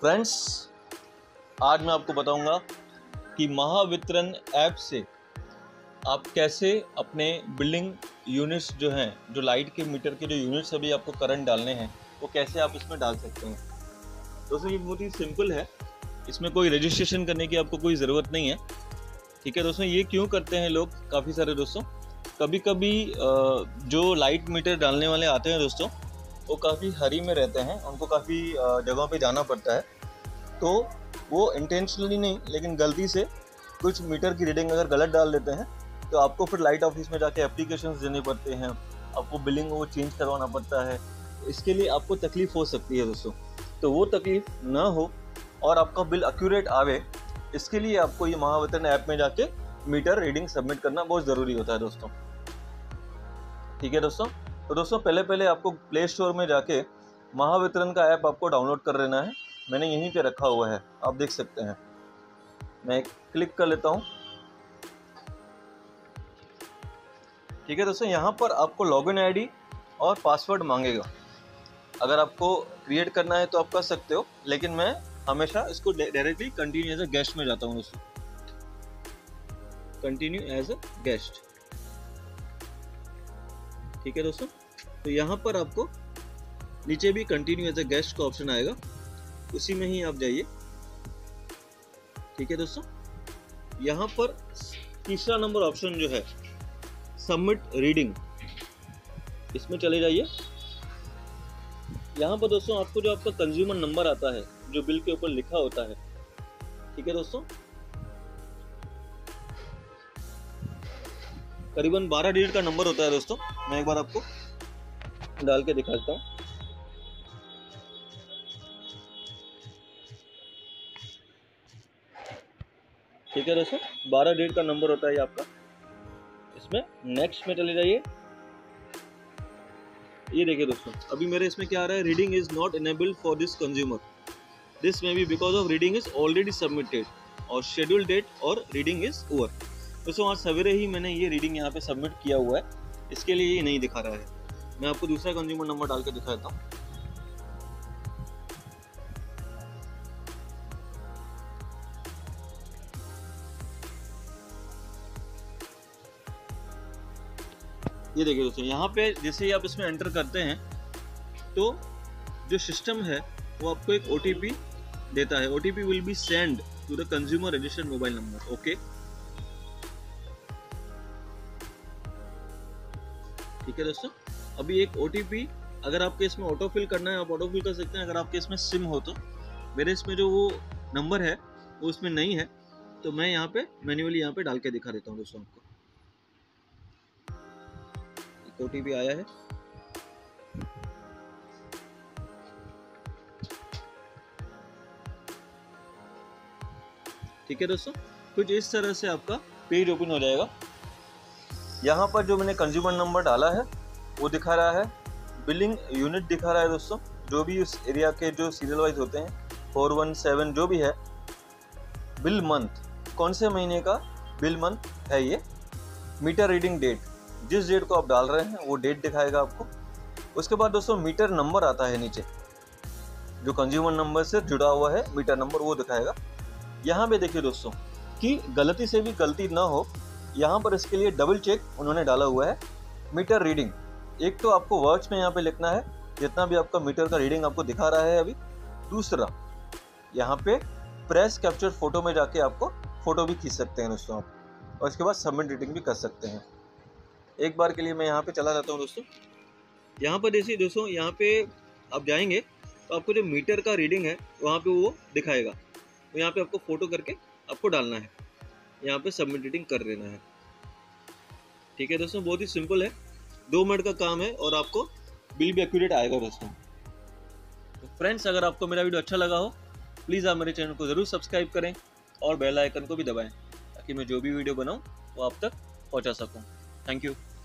Friends, आज मैं आपको बताऊंगा कि महावितरण ऐप से आप कैसे अपने बिल्डिंग यूनिट्स जो हैं, जो लाइट के मीटर के जो यूनिट्स अभी आपको करंट डालने हैं, वो कैसे आप इसमें डाल सकते हैं। दोस्तों, ये बहुत ही सिंपल है, इसमें कोई रजिस्ट्रेशन करने की आपको कोई ज़रूरत नहीं है। ठीक है दोस्तों, ये क्यों करते हैं लोग काफ़ी सारे दोस्तों? कभी कभी जो लाइट मीटर डालने वाले आते हैं दोस्तों, वो काफ़ी हरी में रहते हैं, उनको काफ़ी जगहों पे जाना पड़ता है, तो वो इंटेंशनली नहीं लेकिन गलती से कुछ मीटर की रीडिंग अगर गलत डाल देते हैं तो आपको फिर लाइट ऑफिस में जाके एप्लीकेशंस देने पड़ते हैं, आपको बिलिंग वो चेंज करवाना पड़ता है। इसके लिए आपको तकलीफ़ हो सकती है दोस्तों, तो वो तकलीफ़ ना हो और आपका बिल एक्यूरेट आवे, इसके लिए आपको ये महावितरण ऐप में जाके मीटर रीडिंग सबमिट करना बहुत ज़रूरी होता है दोस्तों। ठीक है दोस्तों, तो दोस्तों पहले आपको प्ले स्टोर में जाके महावितरण का ऐप आपको डाउनलोड कर लेना है। मैंने यहीं पे रखा हुआ है, आप देख सकते हैं, मैं क्लिक कर लेता हूँ। ठीक है दोस्तों, यहाँ पर आपको लॉगिन आईडी और पासवर्ड मांगेगा। अगर आपको क्रिएट करना है तो आप कर सकते हो, लेकिन मैं हमेशा इसको directly continue as a guest में जाता हूँ दोस्तों, कंटिन्यू एज अ गेस्ट। ठीक है दोस्तों, तो यहाँ पर आपको नीचे भी कंटिन्यू एज अ गेस्ट का ऑप्शन आएगा, उसी में ही आप जाइए। ठीक है दोस्तों, यहाँ पर तीसरा नंबर ऑप्शन जो है सबमिट रीडिंग, इसमें चले जाइए। यहाँ पर दोस्तों आपको जो आपका कंज्यूमर नंबर आता है, जो बिल के ऊपर लिखा होता है। ठीक है दोस्तों, करीबन 12 डिजिट का नंबर होता है दोस्तों, मैं एक बार आपको डाल के दिखाता हूँ। ठीक है दोस्तों, 12 डिजिट का नंबर होता है ये आपका, इसमें नेक्स्ट में चले जाइए। ये देखिए दोस्तों, अभी मेरे इसमें क्या आ रहा है, reading is not enabled for this consumer, this may be because of reading is already submitted और शेड्यूल डेट और रीडिंग इज ओवर। दोस्तों आज सवेरे ही मैंने ये रीडिंग यहाँ पे सबमिट किया हुआ है, इसके लिए ये नहीं दिखा रहा है। मैं आपको दूसरा कंज्यूमर नंबर डाल के दिखाता हूँ। ये देखिए दोस्तों, यहाँ पे जैसे ही आप इसमें एंटर करते हैं तो जो सिस्टम है वो आपको एक OTP देता है। OTP will be send to the consumer registered mobile number. Okay, ठीक है दोस्तों, अभी एक OTP अगर आपके इसमें ऑटोफिल करना है आप ऑटोफिल कर सकते हैं, अगर आपके इसमें सिम हो तो। मेरे इसमें जो वो नंबर है वो इसमें नहीं है, तो मैं यहाँ पे मैन्युअली यहाँ पे डाल के दिखा देता हूँ दोस्तों आपको। OTP आया है, ठीक है दोस्तों, कुछ इस तरह से आपका पेज ओपन हो जाएगा। यहाँ पर जो मैंने कंज्यूमर नंबर डाला है वो दिखा रहा है, बिलिंग यूनिट दिखा रहा है दोस्तों, जो भी उस एरिया के जो सीरियल वाइज होते हैं, 417 जो भी है, बिल मंथ कौन से महीने का बिल मंथ है ये, मीटर रीडिंग डेट जिस डेट को आप डाल रहे हैं वो डेट दिखाएगा आपको। उसके बाद दोस्तों मीटर नंबर आता है नीचे, जो कंज्यूमर नंबर से जुड़ा हुआ है मीटर नंबर, वो दिखाएगा। यहाँ पे देखिए दोस्तों कि गलती से भी गलती ना हो, यहाँ पर इसके लिए डबल चेक उन्होंने डाला हुआ है। मीटर रीडिंग एक तो आपको वर्ड्स में यहाँ पे लिखना है जितना भी आपका मीटर का रीडिंग आपको दिखा रहा है अभी। दूसरा, यहाँ पे प्रेस कैप्चर फोटो में जाके आपको फोटो भी खींच सकते हैं दोस्तों आप, और इसके बाद सबमिट रीडिंग भी कर सकते हैं। एक बार के लिए मैं यहाँ पे चला जाता हूँ दोस्तों। यहाँ पर जैसे दोस्तों यहाँ पे आप जाएंगे तो आपको जो मीटर का रीडिंग है वहाँ पे वो दिखाएगा, तो यहाँ पे आपको फ़ोटो करके आपको डालना है, यहाँ पे सबमिट रीडिंग कर देना है। ठीक है दोस्तों, बहुत ही सिंपल है, 2 मिनट का काम है और आपको बिल भी एक्यूरेट आएगा दोस्तों। तो फ्रेंड्स, अगर आपको मेरा वीडियो अच्छा लगा हो प्लीज़ आप मेरे चैनल को ज़रूर सब्सक्राइब करें और बेल आइकन को भी दबाएँ, ताकि मैं जो भी वीडियो बनाऊँ वो आप तक पहुँचा सकूँ। Thank you.